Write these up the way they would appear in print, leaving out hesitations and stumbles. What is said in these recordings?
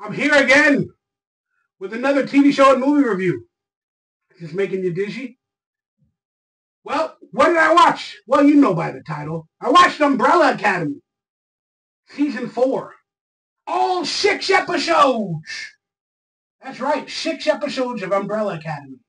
I'm here again with another TV show and movie review. Is this making you dizzy? Well, what did I watch? Well, you know by the title. I watched Umbrella Academy, Season 4. All 6 episodes! That's right, 6 episodes of Umbrella Academy.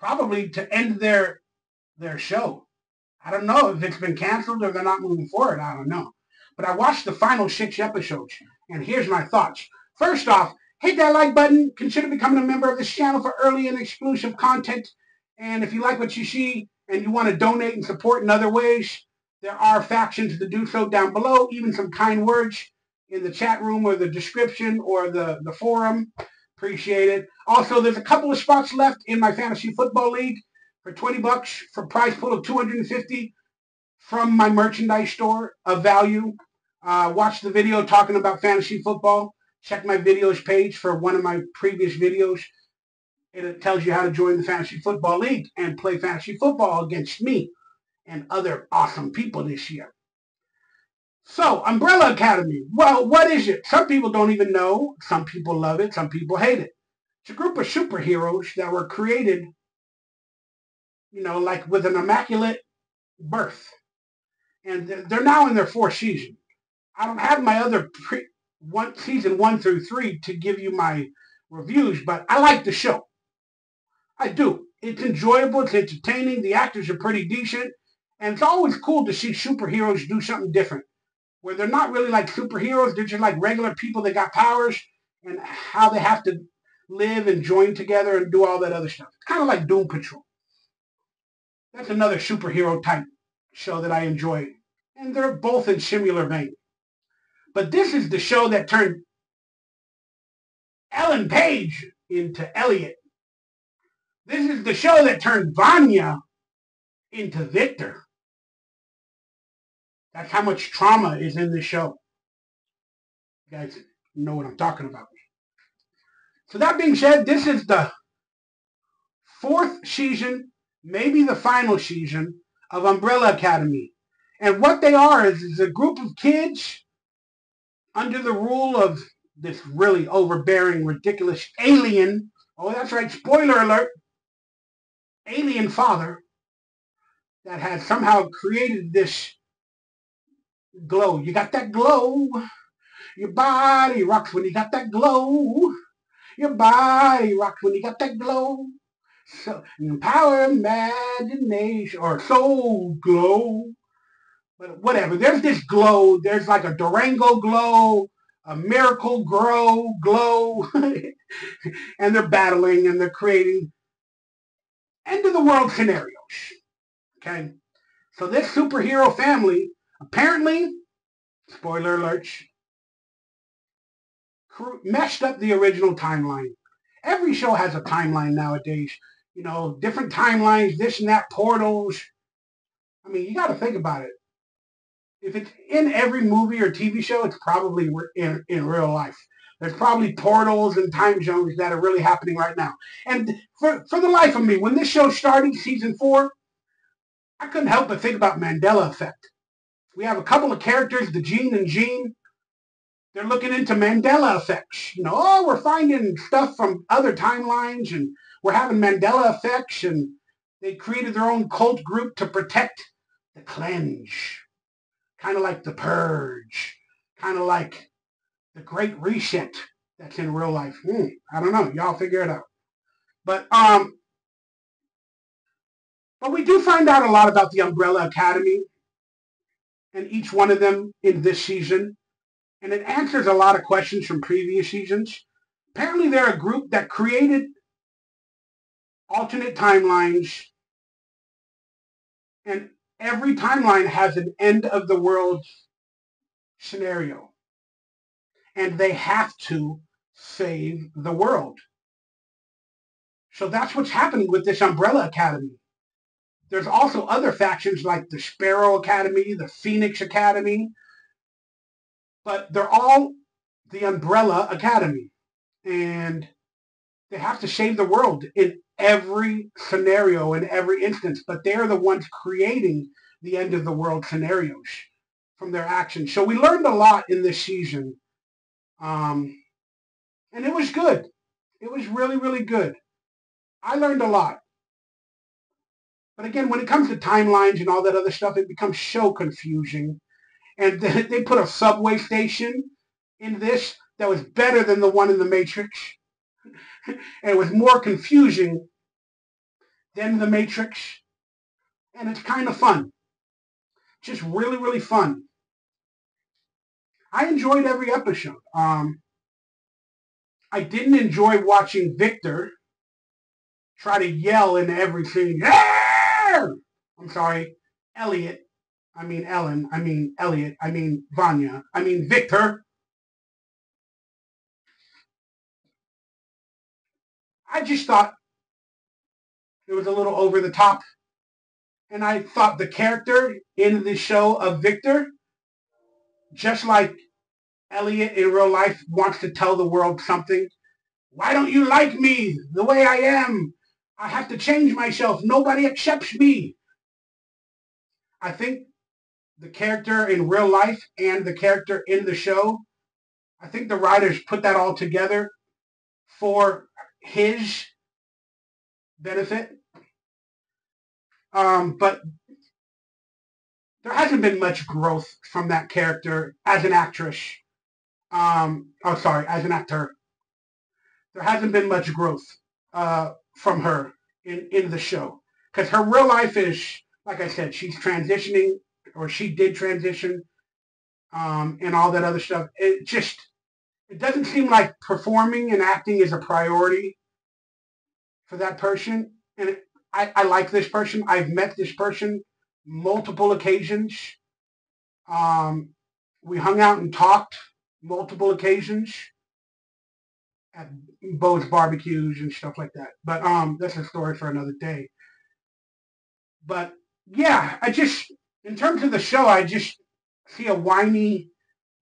Probably to end their show. I don't know if it's been canceled or they're not moving forward. I don't know. But I watched the final 6 episodes, and here's my thoughts. First off, hit that like button. Consider becoming a member of this channel for early and exclusive content. And if you like what you see and you want to donate and support in other ways, there are factions to do so down below, even some kind words in the chat room or the description or the forum. Appreciate it. Also, there's a couple of spots left in my fantasy football league for $20 for a prize pool of $250 from my merchandise store of value. Watch the video talking about fantasy football. Check my videos page for one of my previous videos. It tells you how to join the fantasy football league and play fantasy football against me and other awesome people this year. So, Umbrella Academy. Well, what is it? Some people don't even know. Some people love it. Some people hate it. It's a group of superheroes that were created, you know, like with an immaculate birth. And they're now in their 4th season. I don't have my other season 1 through 3 to give you my reviews, but I like the show. I do. It's enjoyable. It's entertaining. The actors are pretty decent. And it's always cool to see superheroes do something different, where they're not really like superheroes. They're just like regular people that got powers and how they have to live and join together and do all that other stuff. It's kind of like Doom Patrol. That's another superhero type show that I enjoy. And they're both in similar vein. But this is the show that turned Ellen Page into Elliot. This is the show that turned Vanya into Victor. That's how much trauma is in this show. You guys know what I'm talking about. So that being said, this is the 4th season, maybe the final season, of Umbrella Academy. And what they are is a group of kids under the rule of this really overbearing, ridiculous alien, oh, that's right, spoiler alert, alien father that has somehow created this glow. You got that glow. Your body rocks when you got that glow. Your body rocks when you got that glow. So, empower imagination or soul glow. But whatever. There's this glow. There's like a Durango glow, a miracle grow glow. And they're battling and they're creating end of the world scenarios. Okay. So this superhero family apparently, spoiler alert, messed up the original timeline. Every show has a timeline nowadays. You know, different timelines, this and that, portals. I mean, you got to think about it. If it's in every movie or TV show, it's probably in real life. There's probably portals and time zones that are really happening right now. And for the life of me, when this show started, Season 4, I couldn't help but think about Mandela Effect. We have a couple of characters, the Gene and Jean. They're looking into Mandela effects. You know, oh, we're finding stuff from other timelines, and we're having Mandela effects, and they created their own cult group to protect the cleanse. Kind of like the purge. Kind of like the Great Reset that's in real life. I don't know. Y'all figure it out. But we do find out a lot about the Umbrella Academy and each one of them in this season. And it answers a lot of questions from previous seasons. Apparently they're a group that created alternate timelines. And every timeline has an end of the world scenario. And they have to save the world. So that's what's happening with this Umbrella Academy. There's also other factions like the Sparrow Academy, the Phoenix Academy, but they're all the Umbrella Academy, and they have to save the world in every scenario, in every instance, but they're the ones creating the end of the world scenarios from their actions. So we learned a lot in this season And it was good. It was really, really good. I learned a lot. But again, when it comes to timelines and all that other stuff, it becomes so confusing. And they put a subway station in this that was better than the one in the Matrix. And it was more confusing than the Matrix. And it's kind of fun. Just really, really fun. I enjoyed every episode. I didn't enjoy watching Victor try to yell in everything. I'm sorry, Elliot. I mean Ellen. I mean Elliot. I mean Vanya. I mean Victor. I just thought it was a little over the top. And I thought the character in the show of Victor, just like Elliot in real life, wants to tell the world something. Why don't you like me the way I am? I have to change myself. Nobody accepts me. I think the character in real life and the character in the show, I think the writers put that all together for his benefit. But there hasn't been much growth from that character as an actress. As an actor. There hasn't been much growth from her in the show. Because her real life is, like I said, she's transitioning, or she did transition, and all that other stuff. It doesn't seem like performing and acting is a priority for that person. And I like this person. I've met this person multiple occasions. We hung out and talked multiple occasions at both barbecues and stuff like that. But that's a story for another day. But yeah, in terms of the show, I just see a whiny,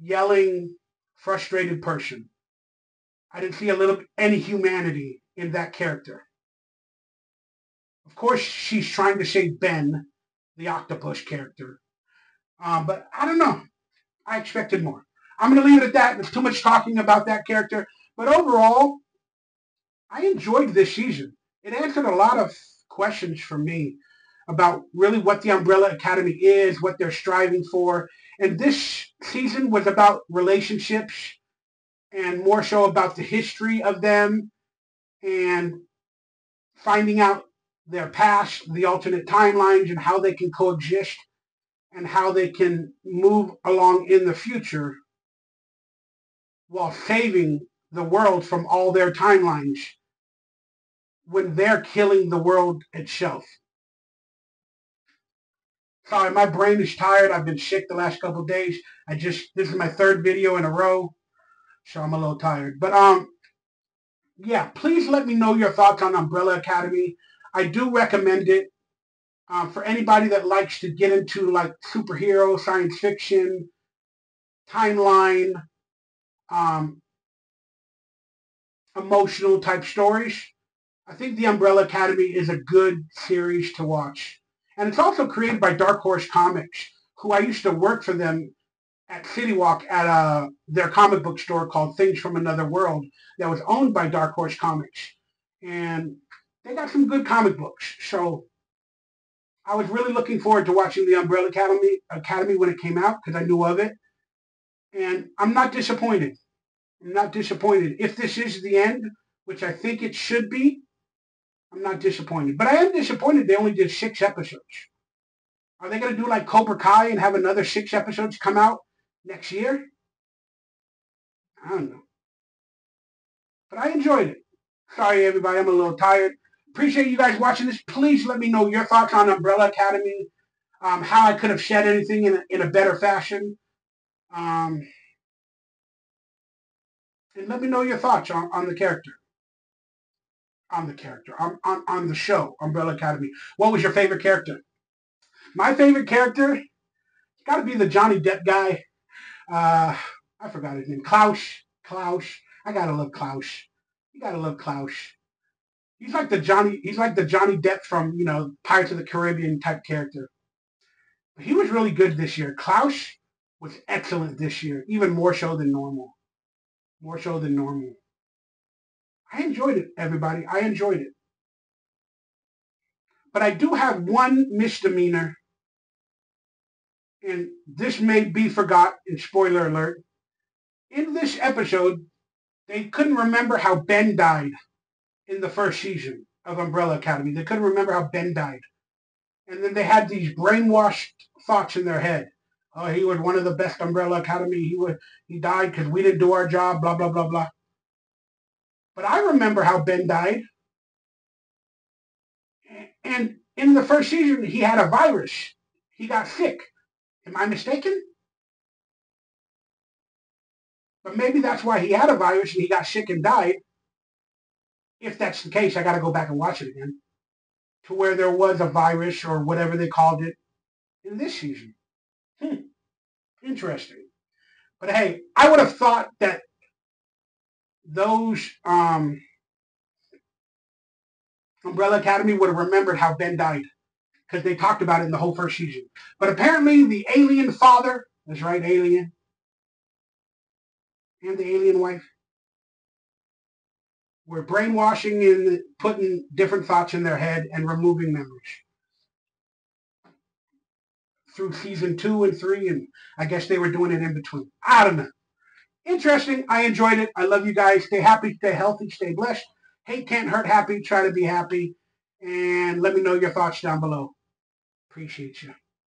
yelling, frustrated person. I didn't see any humanity in that character. Of course, she's trying to save Ben, the octopus character. But I don't know. I expected more. I'm going to leave it at that. There's too much talking about that character. But overall, I enjoyed this season. It answered a lot of questions for me about really what the Umbrella Academy is, what they're striving for. And this season was about relationships and more so about the history of them and finding out their past, the alternate timelines, and how they can coexist and how they can move along in the future while saving the world from all their timelines when they're killing the world itself. Sorry, my brain is tired. I've been sick the last couple of days. This is my third video in a row, so I'm a little tired. But yeah, please let me know your thoughts on Umbrella Academy. I do recommend it for anybody that likes to get into like superhero, science fiction, timeline, emotional type stories. I think the Umbrella Academy is a good series to watch. And it's also created by Dark Horse Comics, who I used to work for them at City Walk at their comic book store called Things from Another World that was owned by Dark Horse Comics. And they got some good comic books. So I was really looking forward to watching the Umbrella Academy when it came out because I knew of it. And I'm not disappointed. I'm not disappointed. If this is the end, which I think it should be, I'm not disappointed. But I am disappointed they only did 6 episodes. Are they going to do like Cobra Kai and have another 6 episodes come out next year? I don't know. But I enjoyed it. Sorry, everybody. I'm a little tired. Appreciate you guys watching this. Please let me know your thoughts on Umbrella Academy, how I could have said anything in a better fashion. And let me know your thoughts on the character. On the show, Umbrella Academy. What was your favorite character? My favorite character, it's got to be the Johnny Depp guy. I forgot his name. Klaus. I gotta love Klaus. You gotta love Klaus. He's like the Johnny Depp from, you know, Pirates of the Caribbean type character. But he was really good this year. Klaus was excellent this year, even more so than normal. more so than normal. I enjoyed it, everybody. I enjoyed it. But I do have one misdemeanor, and this may be forgot, and spoiler alert. In this episode, they couldn't remember how Ben died in the first season of Umbrella Academy. They couldn't remember how Ben died. And then they had these brainwashed thoughts in their head. Oh, he was one of the best Umbrella Academy. He died because we didn't do our job, blah, blah, blah, blah. But I remember how Ben died. And in the first season, he had a virus. He got sick. Am I mistaken? But maybe that's why he had a virus and he got sick and died. If that's the case, I got to go back and watch it again. To where there was a virus or whatever they called it in this season. Interesting. But hey, I would have thought that those Umbrella Academy would have remembered how Ben died, because they talked about it in the whole first season. But apparently the alien father, that's right, alien, and the alien wife were brainwashing and putting different thoughts in their head and removing memories. Through season 2 and 3, and I guess they were doing it in between. I don't know. Interesting. I enjoyed it. I love you guys. Stay happy, stay healthy, stay blessed. Hate can't hurt happy. Try to be happy. And let me know your thoughts down below. Appreciate you.